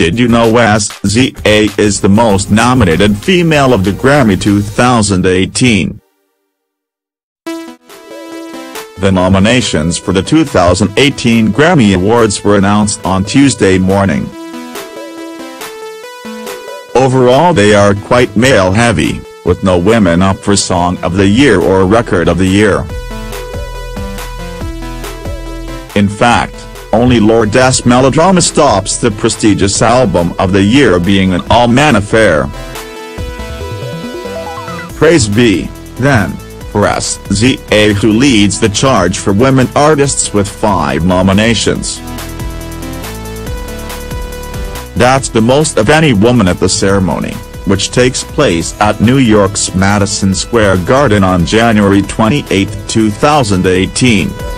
Did you know SZA is the most nominated female of the Grammy 2018? The nominations for the 2018 Grammy Awards were announced on Tuesday morning. Overall, they are quite male-heavy, with no women up for Song of the Year or Record of the Year. In fact, only Lorde's Melodrama stops the prestigious Album of the Year being an all-man affair. Praise be, then, for SZA, who leads the charge for women artists with 5 nominations. That's the most of any woman at the ceremony, which takes place at New York's Madison Square Garden on January 28, 2018.